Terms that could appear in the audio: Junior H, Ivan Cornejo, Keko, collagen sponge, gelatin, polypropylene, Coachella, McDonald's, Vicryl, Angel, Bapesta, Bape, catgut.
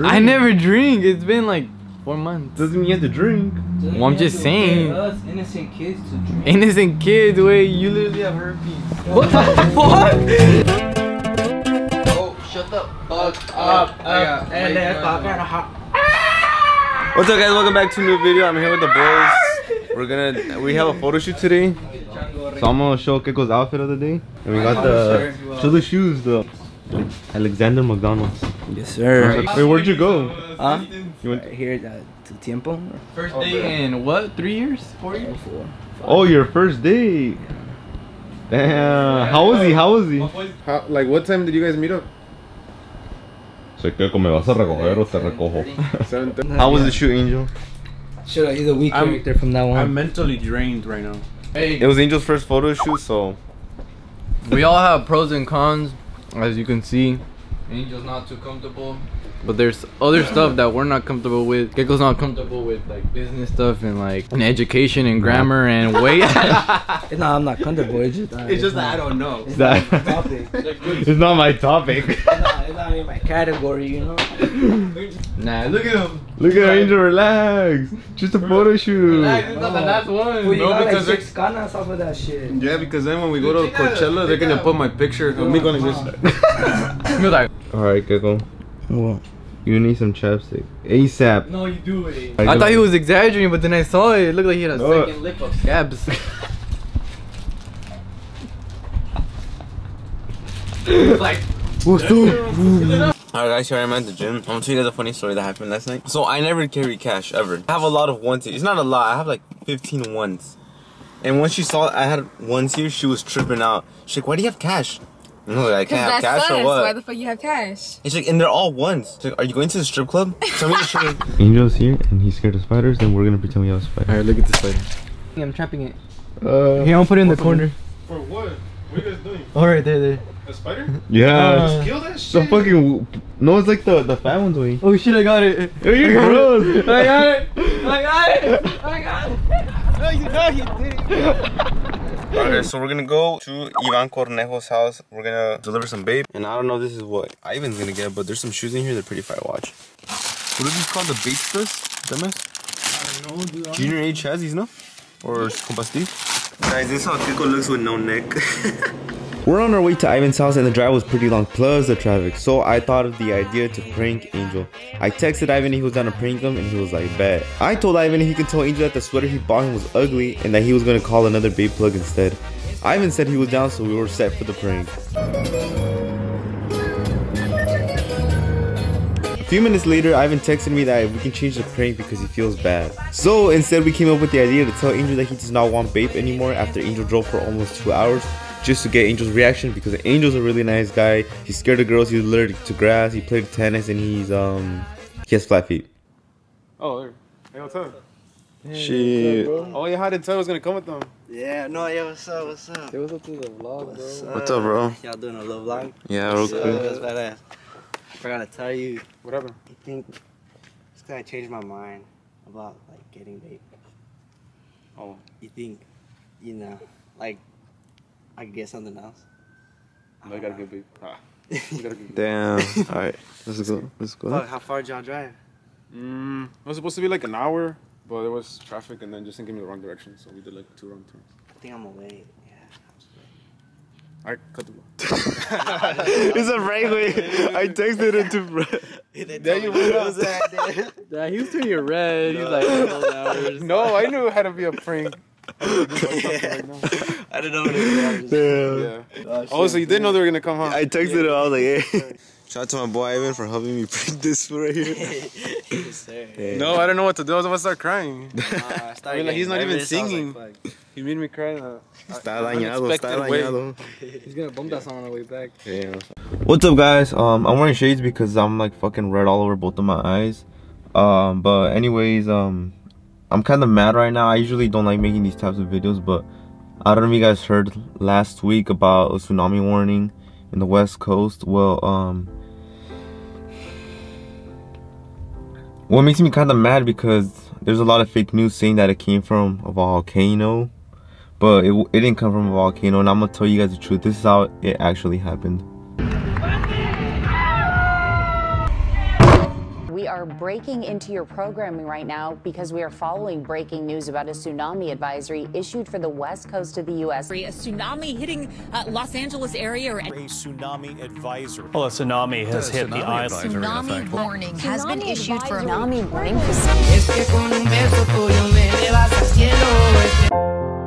I never drink. It's been like 4 months. Doesn't mean you have to drink. Well, I'm just saying. Us innocent kids to drink. Innocent kids, wait, you literally have herpes. What the fuck? Oh, shut the fuck up. What's up, guys? Welcome back to a new video. I'm here with the boys. We have a photo shoot today. So I'm gonna show Keko's outfit of the day. And we got the show the shoes though. Alexander McDonald's. Yes, sir. Wait, where'd you go? Huh? You went here to Tiempo. First day in what? 3 years? 4 years? 4. 5. Oh, your first day. Yeah. Damn. How was he? How was he? Like, what time did you guys meet up? How was the shoot, Angel? Should I either week character from that one? I'm mentally drained right now. Hey. It was Angel's first photo shoot, so we all have pros and cons. As you can see, Angel's not too comfortable, but there's other stuff that we're not comfortable with. Keko's not comfortable with like business stuff and like an education and grammar and weight. No, I'm not comfortable. It's just that I don't know. It's not my topic. It's not my topic. it's not in my category, you know. Nah, look at him. Look at Angel, relax. Just a photo shoot. Relax, it's not the last one. Dude, no, because like 6 canas off of that shit. Yeah, because then when we go to Coachella, they're gonna put my picture of me going this. Alright, Keko. What? You need some chapstick. ASAP. No, you do it. I thought he was exaggerating, but then I saw it. It looked like he had a second lip of scabs. It's like... What's up? Alright guys, here I am at the gym. I'm gonna tell you guys a funny story that happened last night. So I never carry cash, ever. I have a lot of ones here. It's not a lot, I have like 15 ones. And once she saw I had ones here, she was tripping out. She's like, why do you have cash? And I was like, I can't have cash or what? Why the fuck you have cash? It's like, and they're all ones. She's like, are you going to the strip club? So Angel's here and he's scared of spiders, and we're gonna pretend we have spiders. Alright, look at the spider. I'm trapping it. Here, I'll put it in the corner. For what? What are you guys doing? Alright, there. A spider? Yeah. Just kill that shit. The fucking... No, it's like the fat one's way. Oh shit, I got it. You're gross. I got it. No, you didn't. Alright, so we're gonna go to Ivan Cornejo's house. We're gonna deliver some Bape. And I don't know this is what Ivan's gonna get, but there's some shoes in here. They're pretty fire. Watch. What are these called? The Bapestas? Dumbass? I don't know, dude. Junior H has these, no? Or Compastis? Guys, this is how Keko looks with no neck. We're on our way to Ivan's house and the drive was pretty long plus the traffic, so I thought of the idea to prank Angel. I texted Ivan he was down to prank him and he was like, bet. I told Ivan he could tell Angel that the sweater he bought him was ugly and that he was going to call another Bape plug instead. Ivan said he was down, so we were set for the prank. A few minutes later, Ivan texted me that we can change the prank because he feels bad. So instead we came up with the idea to tell Angel that he does not want Bape anymore after Angel drove for almost 2 hours. Just to get Angel's reaction because Angel's a really nice guy. He's scared of girls. He's allergic to grass. He played tennis and he's he has flat feet. Oh, there. Hey, what's up? Hey, shit. What's up, bro? Oh, yeah, I didn't tell I was gonna come with them. Yeah, no, yeah, what's up? What's up? Hey, what's up to the vlog, what's bro? Up? What's up, bro? Y'all doing a little vlog? Yeah, real quick. Cool. I forgot to tell you. What happened? I think it's gonna change my mind about like getting Bape. Oh. You think, you know, like. I can get something else. No, I gotta get big. Damn. Alright, let's go. Oh, how far did y'all drive? It was supposed to be like an hour, but there was traffic and then just didn't give me the wrong direction, so we did like 2 wrong turns. I think I'm away. Yeah, alright, cut the block. It's a prank. I texted him to bro. Then you was that. Nah, he was turning your red. No. He was like, hours. No, I knew how to be a prank. I don't know what it is. Yeah. Oh, so you didn't know they were gonna come, huh? I texted him. I was like, hey. Shout out to my boy Ivan for helping me prank this food right here. Hey. No, I don't know what to do. I was about to start crying. I mean, like, he's not even singing. Like, he made me cry. Está dañado. He's gonna bump that song on the way back. Yeah. What's up, guys? I'm wearing shades because I'm like fucking red all over both of my eyes. But anyways, I'm kind of mad right now. I usually don't like making these types of videos, but I don't know if you guys heard last week about a tsunami warning in the West Coast. Well, what makes me kind of mad because there's a lot of fake news saying that it came from a volcano, but it didn't come from a volcano, and I'm gonna tell you guys the truth. This is how it actually happened. We are breaking into your programming right now because we are following breaking news about a tsunami advisory issued for the west coast of the U.S. A tsunami hitting Los Angeles area. A tsunami advisory. Well, a tsunami has hit the island. Tsunami warning has been issued for a tsunami warning.